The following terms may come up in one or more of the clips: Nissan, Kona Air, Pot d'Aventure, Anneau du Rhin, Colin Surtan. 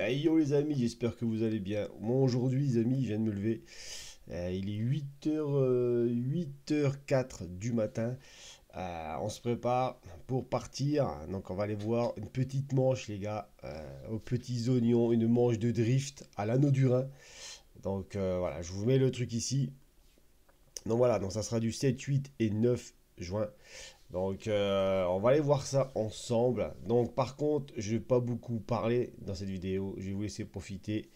Hey yo les amis, j'espère que vous allez bien. Moi aujourd'hui les amis, je viens de me lever. Il est 8h04 du matin. On se prépare pour partir. Donc on va aller voir une petite manche les gars, aux petits oignons, une manche de drift à l'Anneau du Rhin. Donc voilà, je vous mets le truc ici. Donc voilà, donc ça sera du 7, 8 et 9 juin. Donc on va aller voir ça ensemble. Donc par contre je vais pas beaucoup parler dans cette vidéo, je vais vous laisser profiter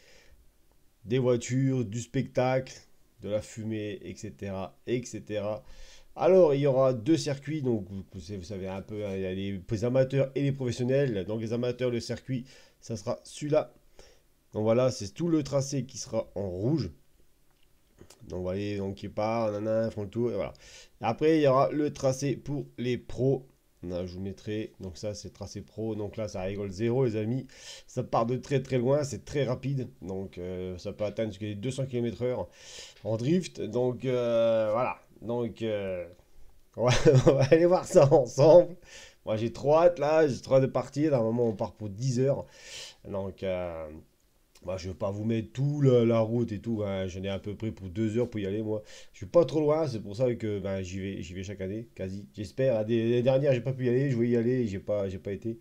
des voitures, du spectacle, de la fumée, etc, etc. Alors il y aura deux circuits, donc vous savez un peu, il y a les amateurs et les professionnels. Donc les amateurs, le circuit ça sera celui-là. Donc voilà, c'est tout le tracé qui sera en rouge. Donc vous voyez, donc il part, nanana, font le tour, et voilà. Après, il y aura le tracé pour les pros. Là, je vous mettrai, donc ça c'est tracé pro. Donc là, ça rigole zéro, les amis. Ça part de très très loin, c'est très rapide. Donc ça peut atteindre jusqu'à 200 km/h en drift. Donc voilà. Donc on va aller voir ça ensemble. Moi j'ai trop hâte là, j'ai trop hâte de partir. D'un moment, on part pour 10 heures. Donc. Bah, je ne vais pas vous mettre tout la route et tout, hein. J'en ai à peu près pour 2 heures pour y aller moi. Je suis pas trop loin, c'est pour ça que bah, j'y vais chaque année, quasi. J'espère. Les dernières, j'ai pas pu y aller, je voulais y aller, j'ai pas été.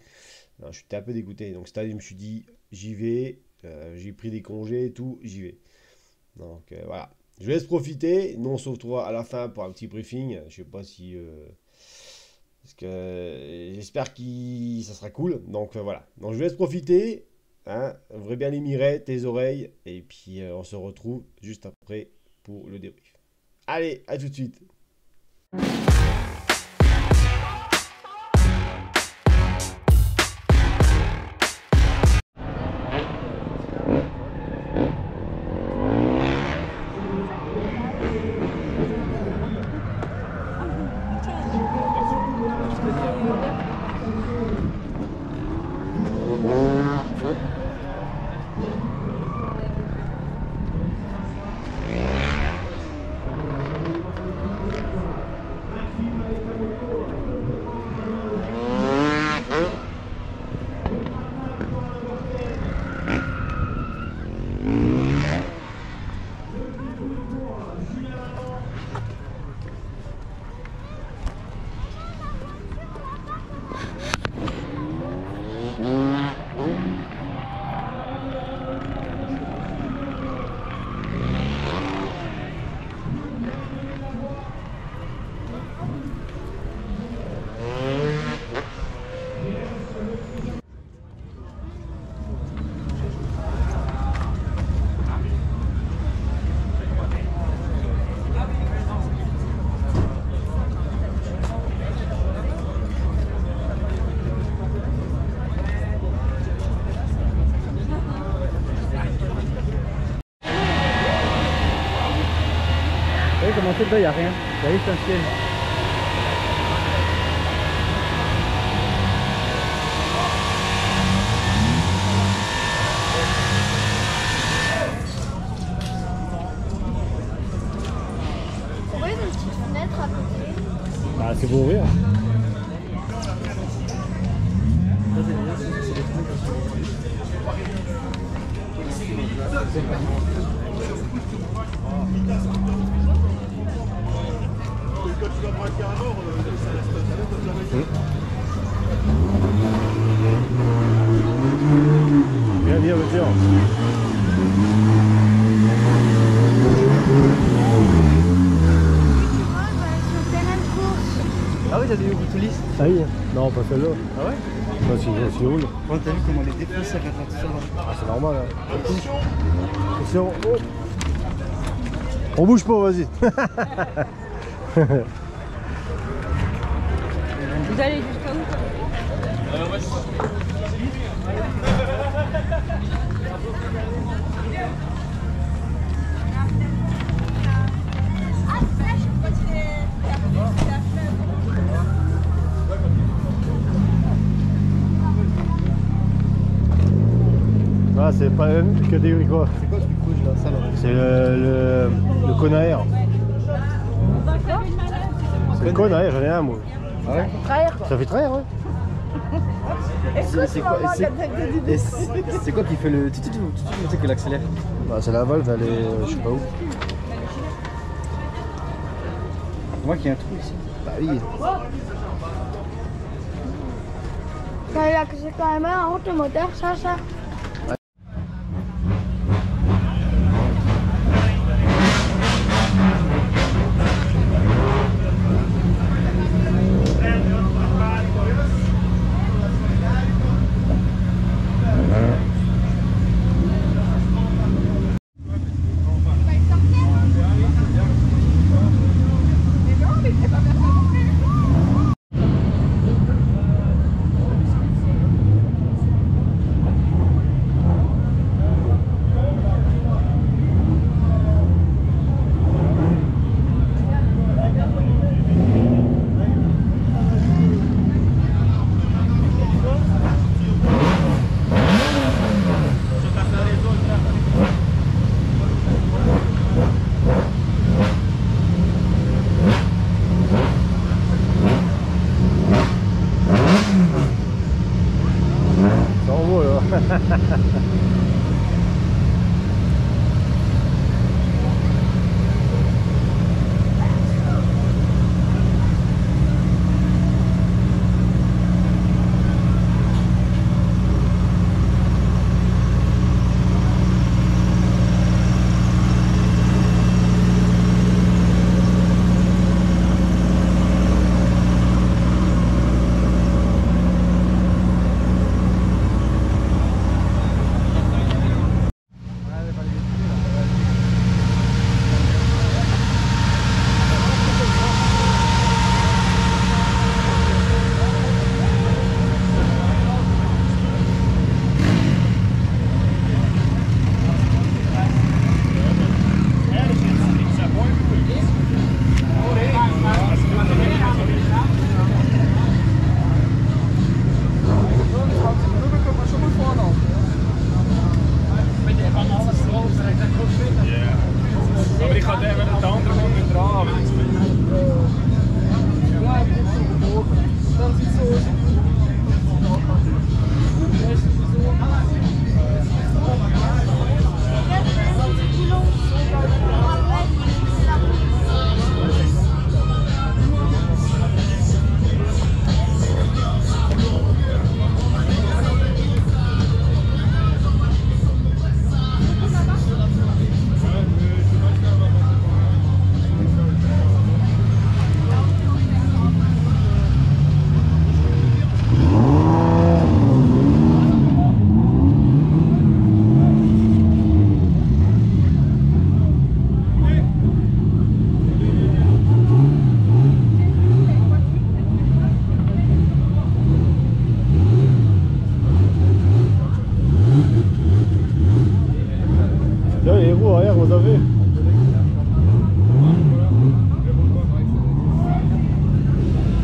Non, j'étais un peu dégoûté. Donc cette année, je me suis dit, j'y vais. J'ai pris des congés et tout, j'y vais. Donc voilà. Je laisse profiter. Nous on se retrouve à la fin pour un petit briefing. Je sais pas si. Parce que j'espère que ça sera cool. Donc voilà. Donc je laisse profiter. Hein, ouvrez bien les mirettes, les oreilles, et puis on se retrouve juste après pour le débrief. Allez, à tout de suite. Comment c'est là, il n'y a rien, vous voyez, c'est un ciel. Vous voyez, une petite fenêtre à côté. Bah, c'est pour ouvrir. Viens, voiture. Ah oui, t'as des boutoulistes. Ah oui, non, pas celle-là. Ah ouais. Bah si roule. Quand t'as vu comment les déplacer à 4h. Ah c'est normal. Hein. Attention. Attention. Oh. On bouge pas, vas-y. Vous allez jusqu'à où? Ouais, ah, c'est pas la même catégorie quoi. C'est quoi ce truc rouge là? C'est le Kona Air. C'est le Kona Air, j'en ai un moi. Ah ouais. Ça fait trahir quoi. Ça fait trahir ouais. C'est quoi qui fait le tutu que l'accélère? Bah c'est la valve, elle est je sais pas où. Moi qu'il y a un trou ici. Bah oui. C'est quand même un automoteur, ça.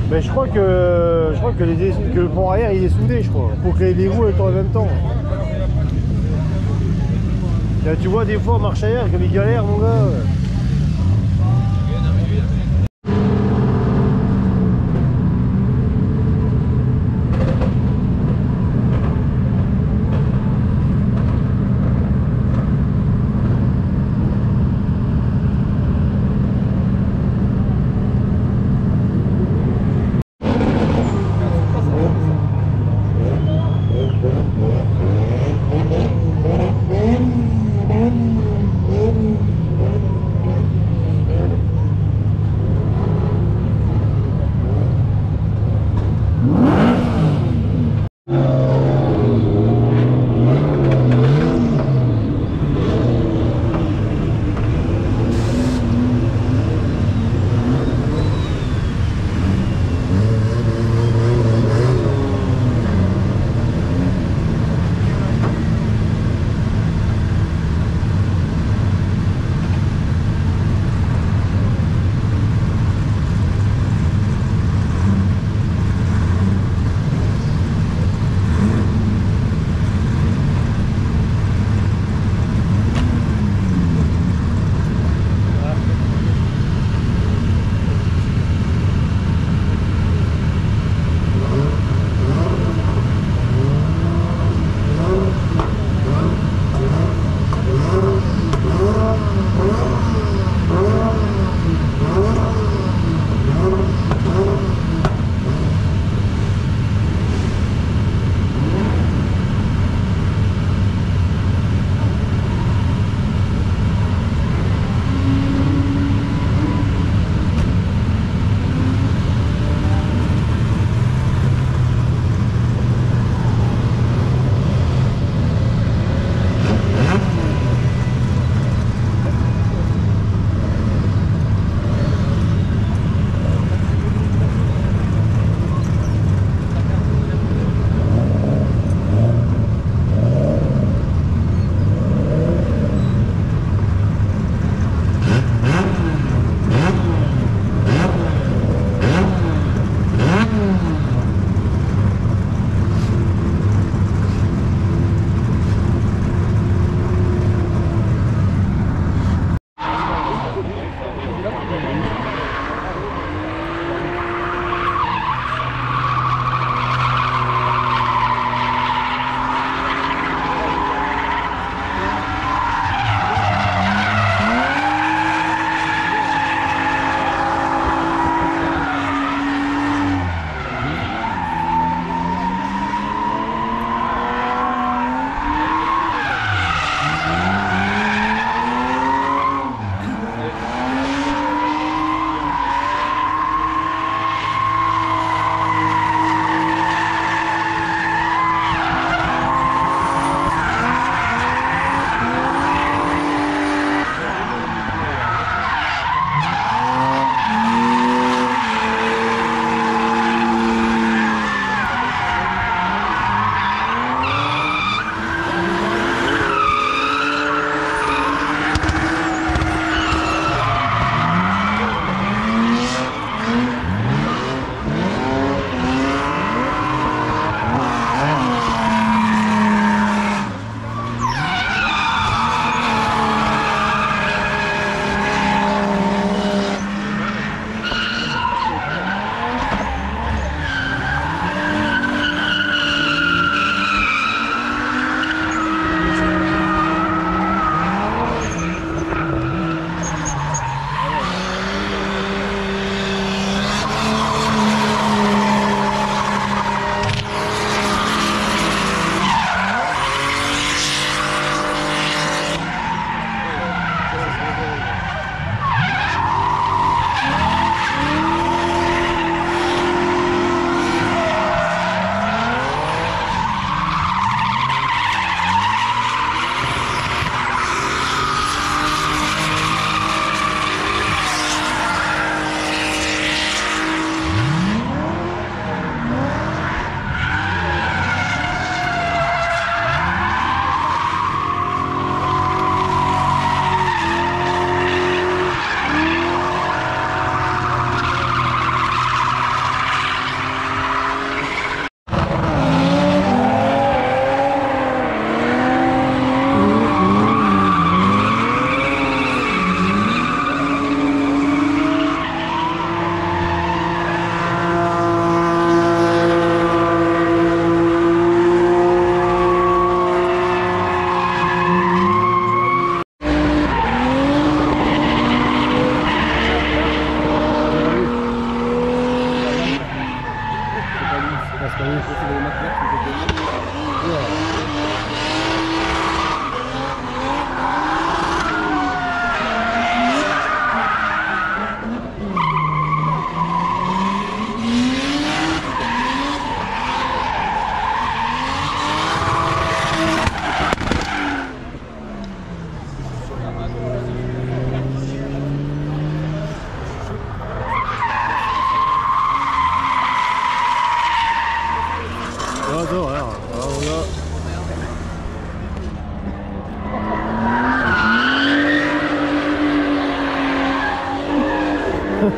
Mais je crois que le pont arrière il est soudé, je crois, pour que les roues tournent en même temps. Là, tu vois des fois en marche arrière comme il galère mon gars.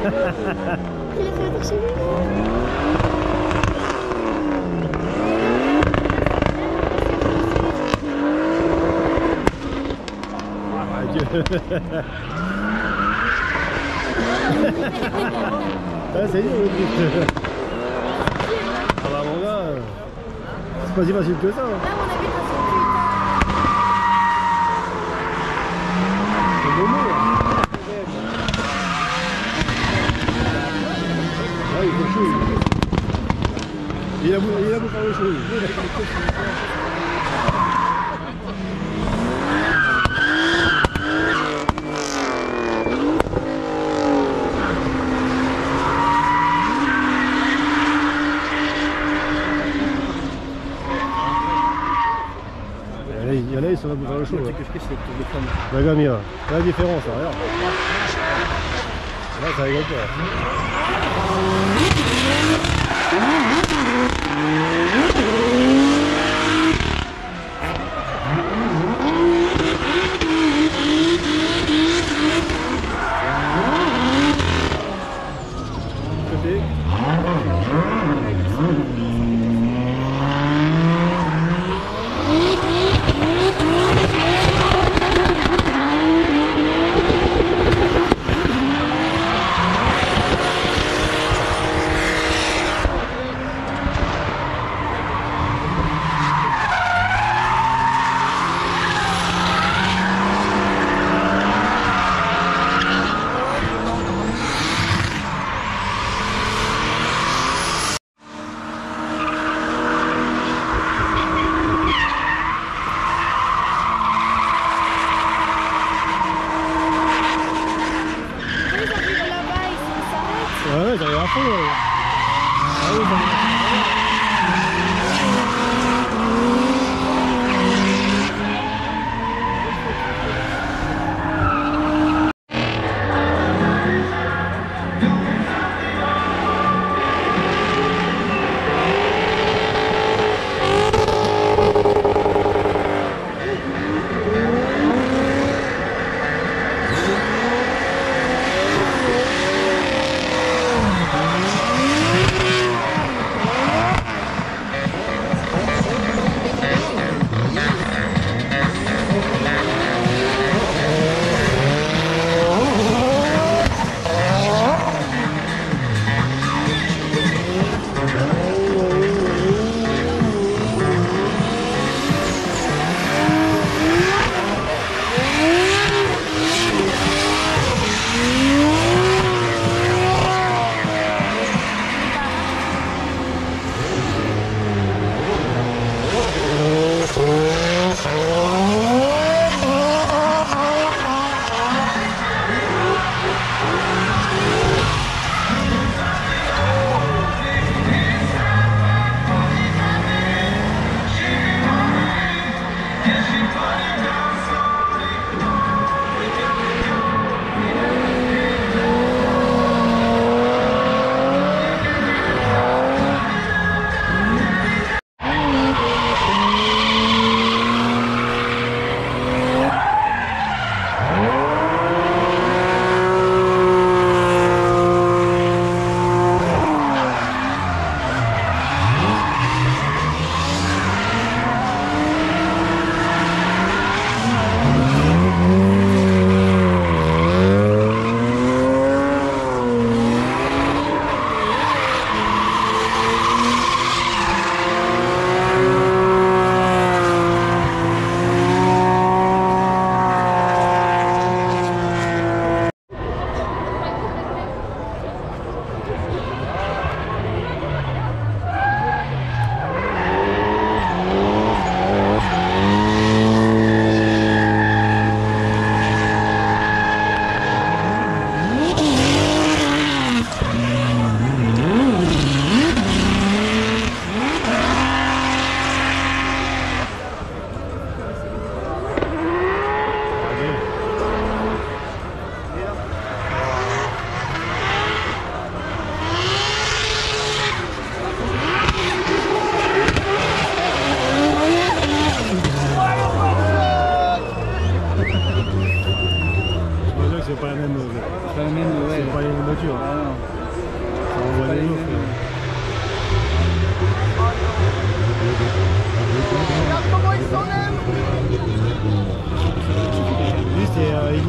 Ah, c'est dur le drift. Ah bah mon gars, c'est pas si facile que ça. Hein. C'est beau mot. Hein. Ah, il faut chaud. Il a beau faire le chaud. Ça va bouger le chaud. Regarde, c'est la différence, là, regarde. Là, ça rigole pas.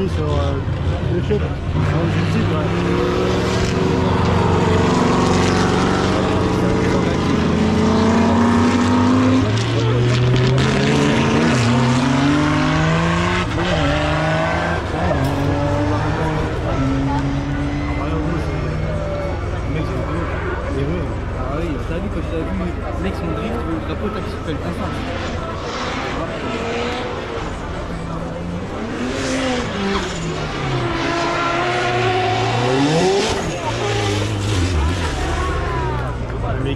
dit sur le chute.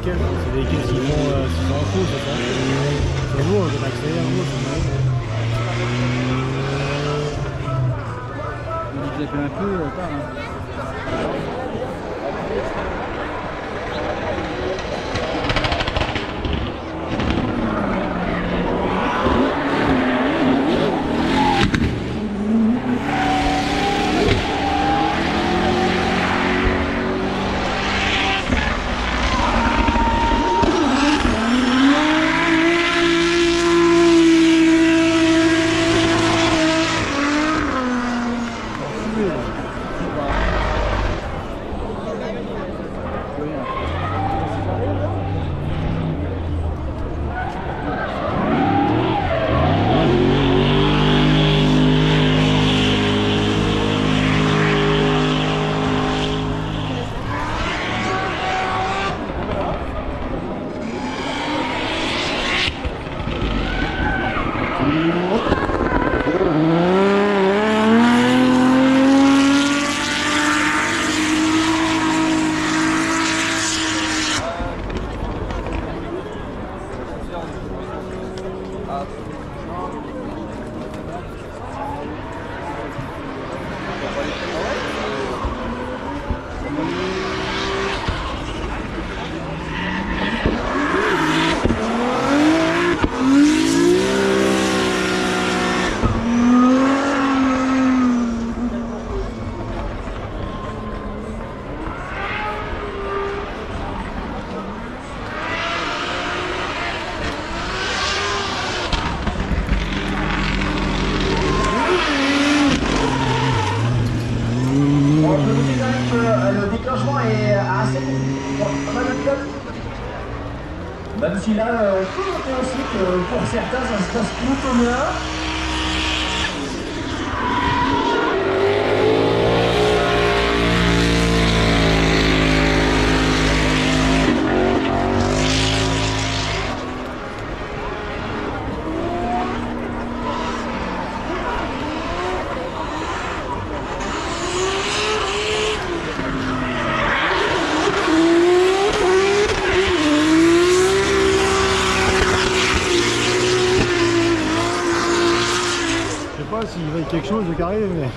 C'est des caisses qui font 600 coups, c'est ça. C'est lourd, de l'accès, lourd, c'est mal. On dit que un peu tard. Même si là, on peut noter aussi que pour certains, ça se passe plutôt bien. Quelque chose de carré, mais...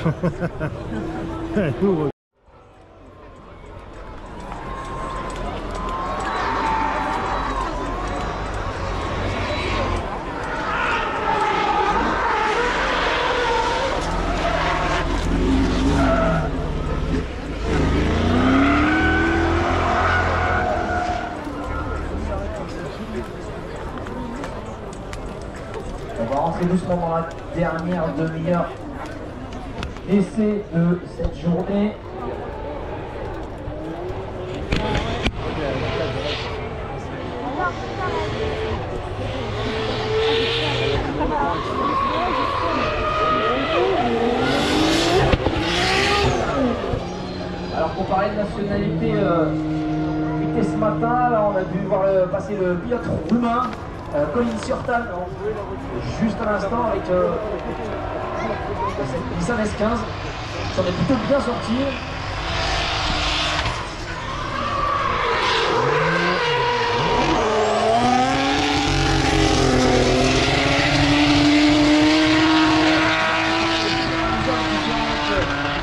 On va rentrer doucement dans la dernière demi-heure d'essai de cette journée. Alors pour parler de nationalité, dès ce matin, là, on a dû voir passer le pilote roumain, Colin Surtan, juste à l'instant avec cette Nissan S15, ça en est plutôt bien sorti.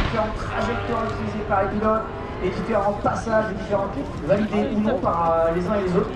Différentes trajectoires utilisées par les pilotes et différents passages, différents clips validés ou non par les uns et les autres.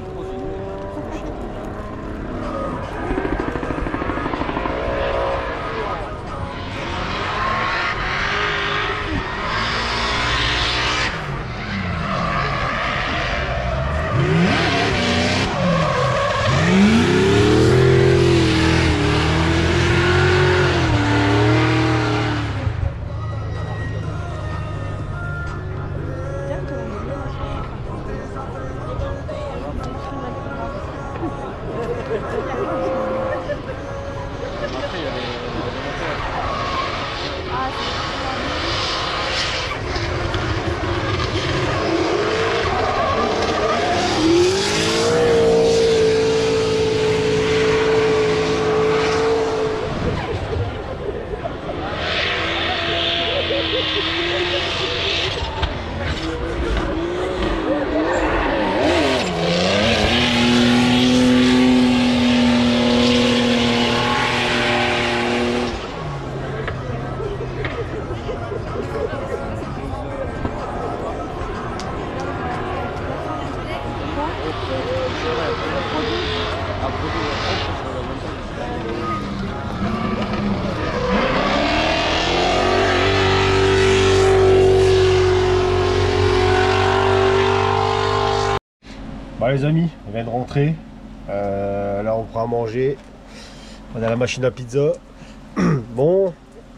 Alors les amis, on vient de rentrer. Là on prend à manger. On a la machine à pizza. Bon,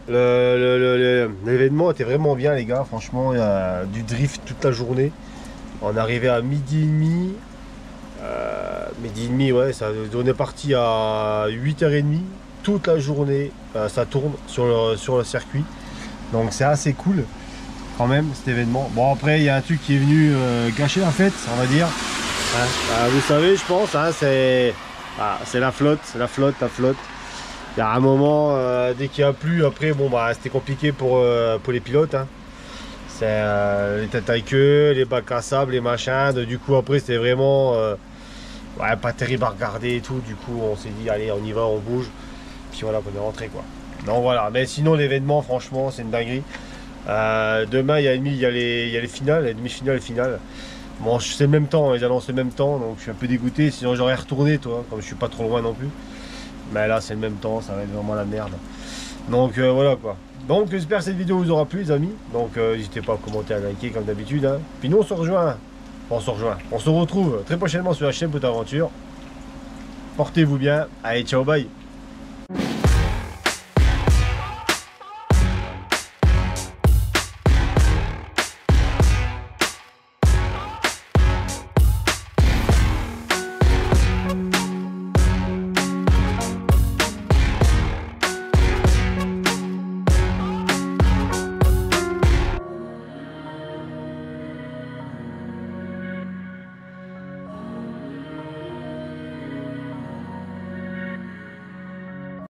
l'événement était vraiment bien les gars. Franchement, il y a du drift toute la journée. On est arrivé à midi et demi. Ouais, ça donnait parti à 8h30. Toute la journée, ça tourne sur le circuit. Donc c'est assez cool quand même cet événement. Bon après il y a un truc qui est venu gâcher la fête, on va dire. Hein, vous savez je pense, hein, c'est la flotte. Il y a un moment, dès qu'il a plu, après bon bah c'était compliqué pour les pilotes. Hein. C'est les têtes à queue, les bacs à sable, les machins. Du coup après c'était vraiment ouais, pas terrible à regarder et tout. Du coup on s'est dit allez on y va, on bouge. Puis voilà qu'on est rentré quoi. Donc voilà, mais sinon l'événement franchement c'est une dinguerie. Demain il y a les finales, les demi-finales, les finales. Bon c'est le même temps, ils annoncent le même temps, donc je suis un peu dégoûté, sinon j'aurais retourné toi, comme je suis pas trop loin non plus. Mais là c'est le même temps, ça va être vraiment la merde. Donc voilà quoi. Donc j'espère que cette vidéo vous aura plu les amis. Donc n'hésitez pas à commenter, à liker comme d'habitude. Hein. Puis nous on se rejoint. Enfin, on se retrouve très prochainement sur la chaîne Pot d'Aventure. Portez-vous bien, allez ciao bye.